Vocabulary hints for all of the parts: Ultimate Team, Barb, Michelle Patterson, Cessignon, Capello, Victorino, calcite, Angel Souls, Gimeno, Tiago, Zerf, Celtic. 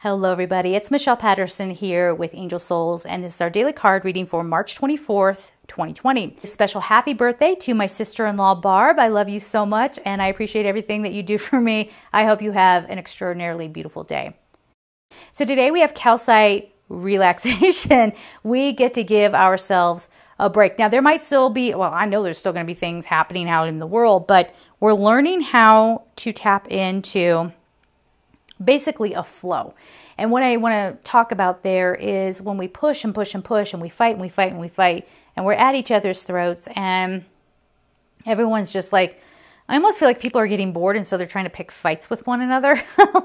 Hello everybody, it's Michelle Patterson here with Angel Souls, and this is our daily card reading for March 24th, 2020. A special happy birthday to my sister-in-law Barb. I love you so much and I appreciate everything that you do for me. I hope you have an extraordinarily beautiful day. So today we have calcite relaxation. We get to give ourselves a break. Now there might still be, well, I know there's still going to be things happening out in the world, but we're learning how to tap into basically a flow. And what I want to talk about there is when we push and push and push and we fight and we fight and we fight and we're at each other's throats and everyone's just like, I almost feel like people are getting bored and so they're trying to pick fights with one another.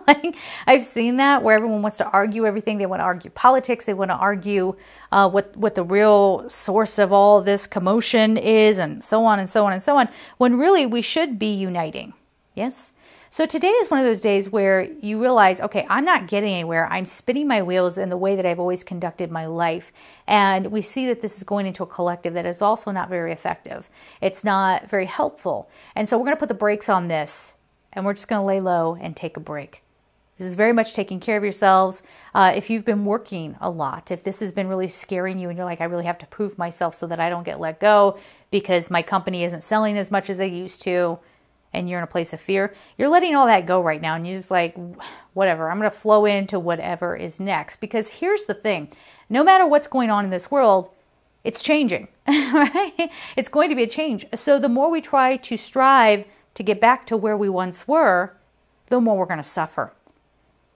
Like I've seen that where everyone wants to argue everything. They want to argue politics. They want to argue what the real source of all this commotion is and so on and so on and so on, when really we should be uniting. Yes? So today is one of those days where you realize, okay, I'm not getting anywhere. I'm spinning my wheels in the way that I've always conducted my life. And we see that this is going into a collective that is also not very effective. It's not very helpful. And so we're going to put the brakes on this and we're just going to lay low and take a break. This is very much taking care of yourselves. If you've been working a lot, if this has been really scaring you and you're like, I really have to prove myself so that I don't get let go because my company isn't selling as much as they used to, and you're in a place of fear, you're letting all that go right now. And you're just like, whatever, I'm going to flow into whatever is next. Because here's the thing, no matter what's going on in this world, it's changing, right? It's going to be a change. So the more we try to strive to get back to where we once were, the more we're going to suffer.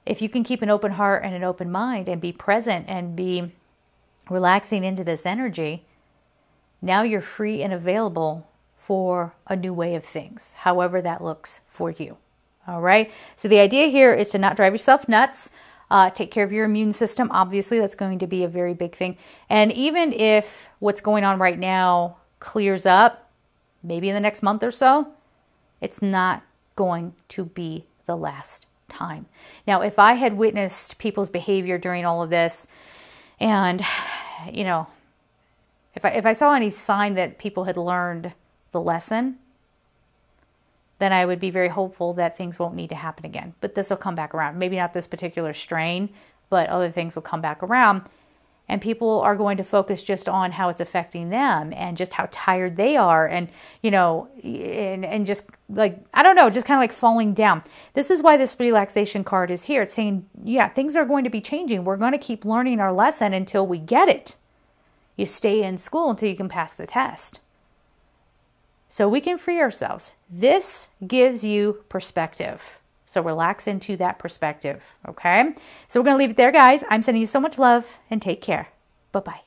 If you can keep an open heart and an open mind and be present and be relaxing into this energy, now you're free and available for a new way of things, however that looks for you. All right. So the idea here is to not drive yourself nuts. Take care of your immune system. Obviously, that's going to be a very big thing. And even if what's going on right now clears up, maybe in the next month or so, it's not going to be the last time. Now, if I had witnessed people's behavior during all of this and, you know, if I saw any sign that people had learned the lesson, then I would be very hopeful that things won't need to happen again. But this will come back around. Maybe not this particular strain, but other things will come back around. And people are going to focus just on how it's affecting them and just how tired they are. And, you know, and just like, I don't know, just kind of like falling down. This is why this relaxation card is here. It's saying, yeah, things are going to be changing. We're going to keep learning our lesson until we get it. You stay in school until you can pass the test. So we can free ourselves. This gives you perspective. So relax into that perspective, okay? So we're going to leave it there, guys. I'm sending you so much love and take care. Bye-bye.